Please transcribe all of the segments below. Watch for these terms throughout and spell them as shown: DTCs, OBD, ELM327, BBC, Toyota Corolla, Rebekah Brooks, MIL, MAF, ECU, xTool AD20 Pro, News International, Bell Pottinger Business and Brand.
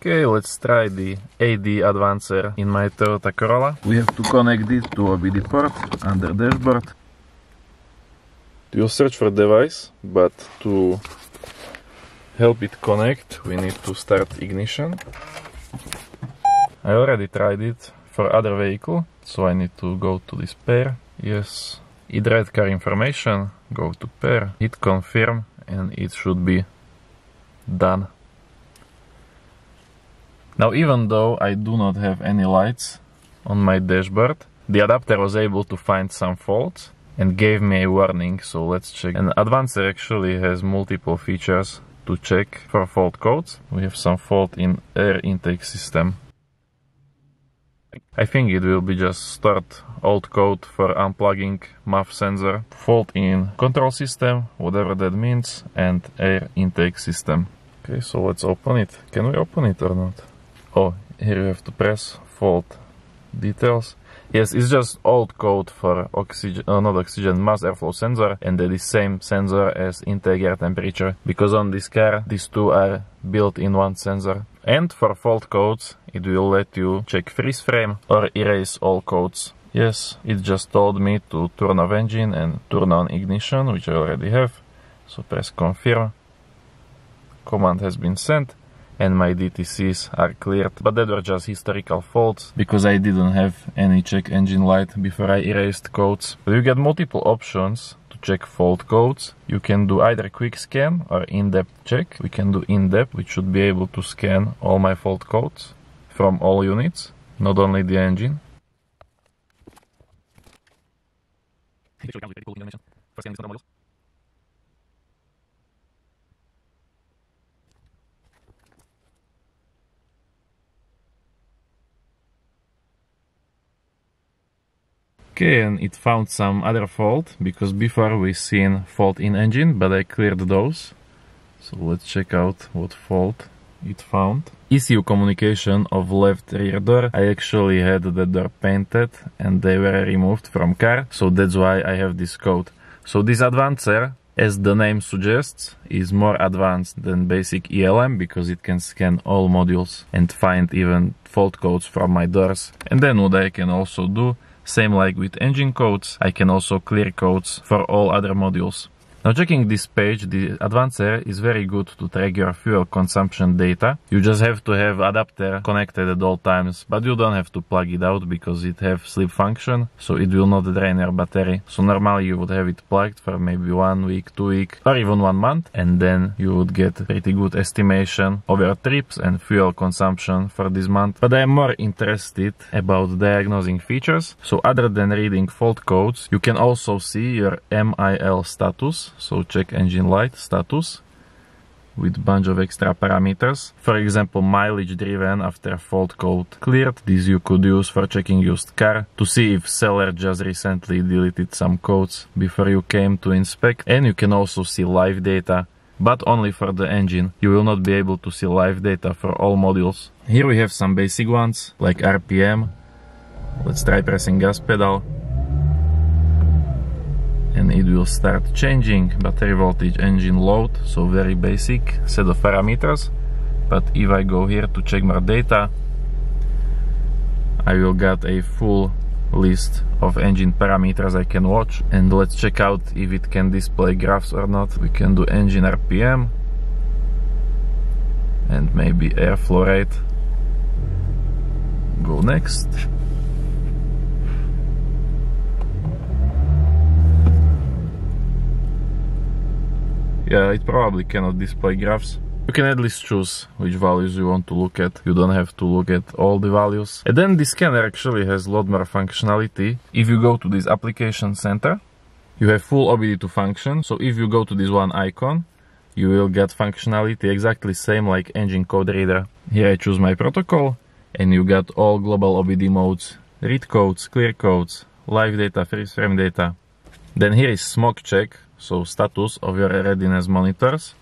Okay, let's try the AD advancer in my Toyota Corolla. We have to connect it to OBD port under dashboard. We'll search for device, but to help it connect we need to start ignition. I already tried it for other vehicle, so I need to go to this pair. Yes, it read car information, go to pair, hit confirm, and it should be done. Now, even though I do not have any lights on my dashboard, the adapter was able to find some faults and gave me a warning, so let's check. And advancer actually has multiple features to check for fault codes. We have some fault in air intake system. I think it will be just start old code for unplugging MAF sensor, fault in control system, whatever that means, and air intake system. Okay, so let's open it. Can we open it or not? Oh, here you have to press fault details. Yes, it's just old code for oxygen, not oxygen, mass airflow sensor, and that is same sensor as intake air temperature, because on this car these two are built in one sensor. And for fault codes it will let you check freeze frame or erase all codes. Yes, it just told me to turn off engine and turn on ignition, which I already have, so press confirm. Command has been sent, and my DTCs are cleared, but that were just historical faults because I didn't have any check engine light before I erased codes. You get multiple options to check fault codes. You can do either quick scan or in-depth check. We can do in-depth, which should be able to scan all my fault codes from all units, not only the engine. Okay, and it found some other fault, because before we seen fault in engine, but I cleared those. So let's check out what fault it found. ECU communication of left rear door. I actually had the door painted and they were removed from car, so that's why I have this code. So this advancer, as the name suggests, is more advanced than basic ELM, because it can scan all modules and find even fault codes from my doors. And then what I can also do, same like with engine codes, I can also clear codes for all other modules. Now, checking this page, the advancer is very good to track your fuel consumption data. You just have to have adapter connected at all times, but you don't have to plug it out because it have sleep function, so it will not drain your battery. So normally you would have it plugged for maybe 1 week, 2 weeks, or even 1 month, and then you would get pretty good estimation of your trips and fuel consumption for this month. But I am more interested about diagnosing features, so other than reading fault codes, you can also see your MIL status. So check engine light status with bunch of extra parameters. For example, mileage driven after fault code cleared. This you could use for checking used car to see if seller just recently deleted some codes before you came to inspect. And you can also see live data, but only for the engine. You will not be able to see live data for all modules. Here we have some basic ones like RPM. Let's try pressing gas pedal. And it will start changing. Battery voltage, engine load, so very basic set of parameters. But if I go here to check more data, I will get a full list of engine parameters I can watch. And let's check out if it can display graphs or not. We can do engine RPM and maybe airflow rate. Go next. Yeah, it probably cannot display graphs. You can at least choose which values you want to look at. You don't have to look at all the values. And then this scanner actually has a lot more functionality. If you go to this application center, you have full OBD2 function. So if you go to this one icon, you will get functionality exactly same like engine code reader. Here I choose my protocol, and you got all global OBD modes, read codes, clear codes, live data, freeze frame data. Then here is smoke check. So status of your readiness monitors,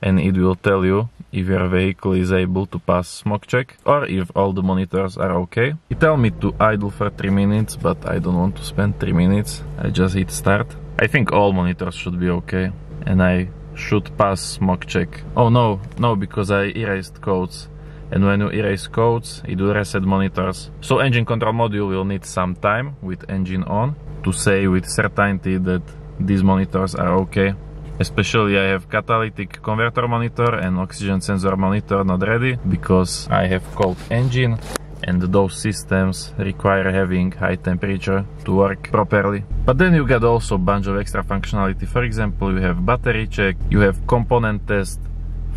and it will tell you if your vehicle is able to pass smoke check or if all the monitors are okay. It tells me to idle for 3 minutes, but I don't want to spend 3 minutes. I just hit start. I think all monitors should be okay, and I should pass smoke check. Oh no, because I erased codes. and when you erase codes it will reset monitors. So engine control module will need some time with engine on to say with certainty that these monitors are okay. Especially I have catalytic converter monitor and oxygen sensor monitor not ready because I have cold engine, and those systems require having high temperature to work properly. But then you get also a bunch of extra functionality. For example, you have battery check, you have component test.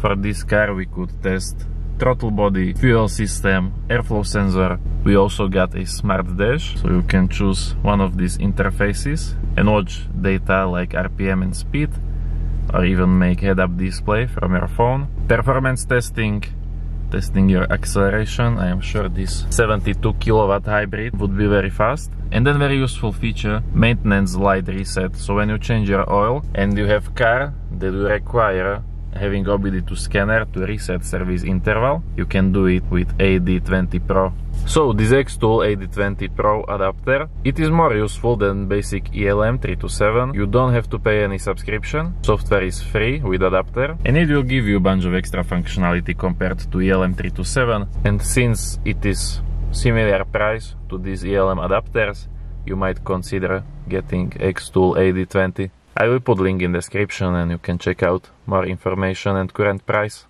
For this car we could test throttle body, fuel system, airflow sensor. We also got a smart dash, so you can choose one of these interfaces and watch data like RPM and speed, or even make head-up display from your phone. Performance testing, testing your acceleration. I am sure this 72kW hybrid would be very fast. And then very useful feature, maintenance light reset. So when you change your oil and you have car that will require having OBD2 scanner to reset service interval, you can do it with AD20 Pro. So this xTool AD20 Pro adapter, it is more useful than basic ELM327. You don't have to pay any subscription, software is free with adapter, and it will give you a bunch of extra functionality compared to ELM327. And since it is similar price to these ELM adapters, you might consider getting xTool AD20. I will put link in description and you can check out more information and current price.